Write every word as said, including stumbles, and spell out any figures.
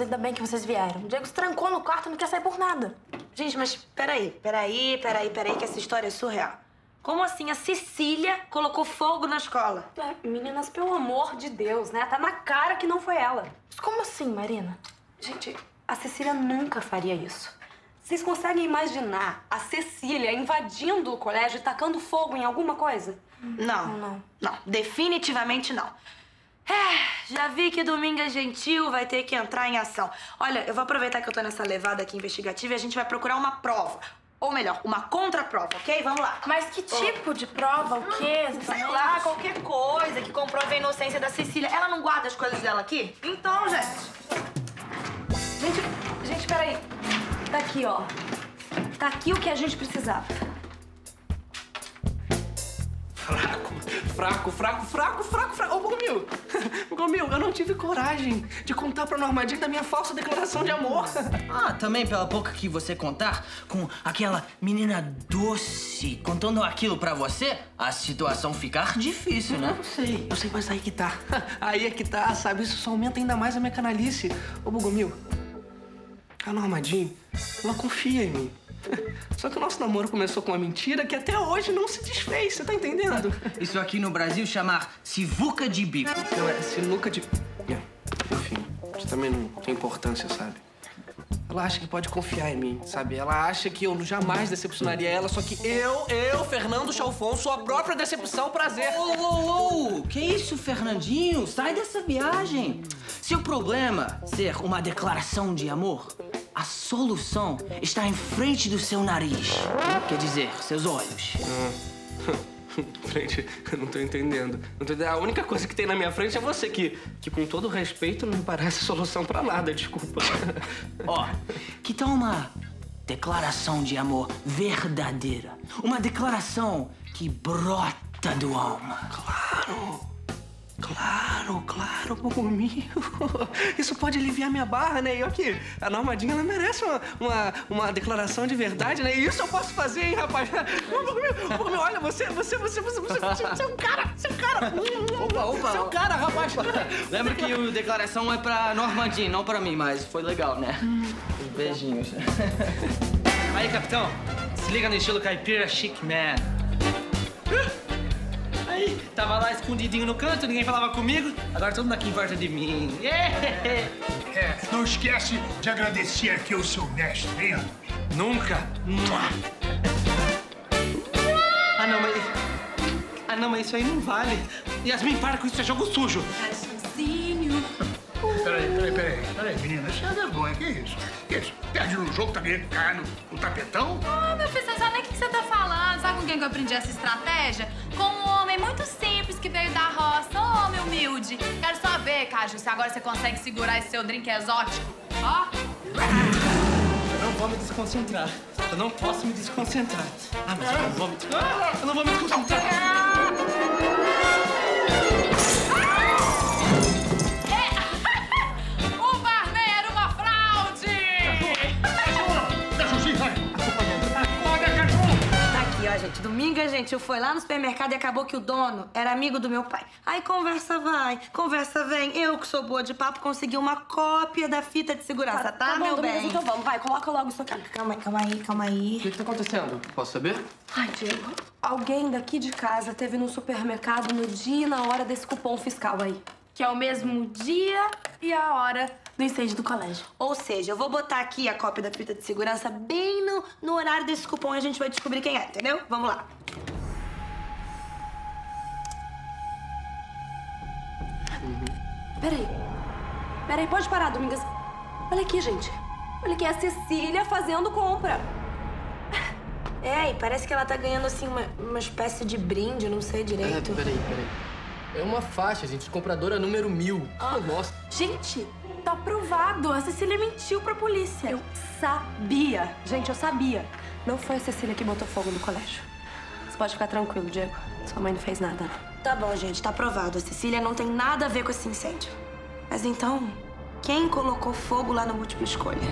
Mas ainda bem que vocês vieram. O Diego se trancou no quarto e não quer sair por nada. Gente, mas peraí, peraí, peraí, peraí, que essa história é surreal. Como assim a Cecília colocou fogo na escola? É, meninas, pelo amor de Deus, né? Tá na cara que não foi ela. Mas como assim, Marina? Gente, a Cecília nunca faria isso. Vocês conseguem imaginar a Cecília invadindo o colégio e tacando fogo em alguma coisa? Não, não, não. Definitivamente não. É, já vi que Dominga Gentil vai ter que entrar em ação. Olha, eu vou aproveitar que eu tô nessa levada aqui investigativa e a gente vai procurar uma prova. Ou melhor, uma contraprova, ok? Vamos lá. Mas que tipo oh. de prova? O quê? Hum, sei lá, qualquer coisa que comprove a inocência da Cecília. Ela não guarda as coisas dela aqui? Então, gente... Gente, gente, peraí. Tá aqui, ó. Tá aqui o que a gente precisava. Fraco, fraco, fraco, fraco, fraco, fraco. Ô, Bogumil, Bogumil, eu não tive coragem de contar pra Normandinha da minha falsa declaração de amor. Ah, também pela boca que você contar com aquela menina doce contando aquilo pra você, a situação ficar difícil, né? Eu sei, eu sei, mas aí que tá. Aí é que tá, sabe? Isso só aumenta ainda mais a minha canalice. Ô, Bogumil, a Normandinha, ela confia em mim. Só que o nosso namoro começou com uma mentira que até hoje não se desfez, você tá entendendo? Isso aqui no Brasil chamar sivuca de bico. Não, é sinuca de... Enfim, isso também não tem importância, sabe? Ela acha que pode confiar em mim, sabe? Ela acha que eu jamais decepcionaria ela, só que eu, eu, Fernando Chalfonso, sou a própria decepção, prazer. Ô, ô, ô, que isso, Fernandinho? Sai dessa viagem. Seu problema ser uma declaração de amor, a solução está em frente do seu nariz. Quer dizer, seus olhos. Ah, frente, eu não tô entendendo. A única coisa que tem na minha frente é você, que, que com todo respeito, não parece solução pra nada, desculpa. Ó, que tal uma declaração de amor verdadeira? Uma declaração que brota do alma. Claro! Claro, claro, Bogumil. Isso pode aliviar minha barra, né? E olha que a Normandinha, ela merece uma, uma, uma declaração de verdade, né? E isso eu posso fazer, hein, rapaz? Bogumil, olha, você, você, você, você, você, você é um cara, você é um cara. Opa, opa. Você é um cara, rapaz. Lembra que a declaração é pra Normandinha, não pra mim, mas foi legal, né? Beijinhos. Aí, capitão, se liga no estilo caipira chic, man. Tava lá escondidinho no canto, ninguém falava comigo. Agora todo mundo aqui em volta de mim. Yeah. É, não esquece de agradecer aqui o seu mestre, hein? Nunca. Ah, não, mas... Ah, não, mas isso aí não vale. Yasmin, para com isso, é jogo sujo. É sozinho. Peraí, peraí, peraí, peraí, menina, isso é vergonha, que isso? Que isso? Perde no jogo, tá querendo ficar no, no tapetão? Ah, oh, meu filho, você sabe nem o que você tá falando. Sabe com quem que eu aprendi essa estratégia? Com um homem muito simples que veio da roça, um homem humilde. Quero só ver, Caju, se agora você consegue segurar esse seu drink exótico, ó. Eu não vou me desconcentrar. Eu não posso me desconcentrar. Ah, mas eu não vou me desconcentrar. Eu não vou me desconcentrar. Gente, Dominga Gentil foi lá no supermercado e acabou que o dono era amigo do meu pai. Aí conversa vai, conversa vem. Eu, que sou boa de papo, consegui uma cópia da fita de segurança, tá, tá, tá bom, meu Domingas, bem? Então vamos, vai, coloca logo isso aqui. Calma aí, calma aí, calma aí. O que que tá acontecendo? Posso saber? Ai, Diego, alguém daqui de casa teve no supermercado no dia e na hora desse cupom fiscal aí. Que é o mesmo dia e a hora do incêndio do colégio. Ou seja, eu vou botar aqui a cópia da fita de segurança bem no, no horário desse cupom e a gente vai descobrir quem é, entendeu? Vamos lá. Uhum. Peraí. Peraí, pode parar, Domingas. Olha aqui, gente. Olha aqui, é a Cecília fazendo compra. É, e parece que ela tá ganhando, assim, uma, uma espécie de brinde, não sei direito. É, peraí, peraí. É uma faixa, gente, de compradora número mil. Ah, nossa. Gente, tá provado. A Cecília mentiu pra polícia. Eu sabia. Gente, eu sabia. Não foi a Cecília que botou fogo no colégio. Você pode ficar tranquilo, Diego. Sua mãe não fez nada. Tá bom, gente, tá provado. A Cecília não tem nada a ver com esse incêndio. Mas então, quem colocou fogo lá no múltipla escolha?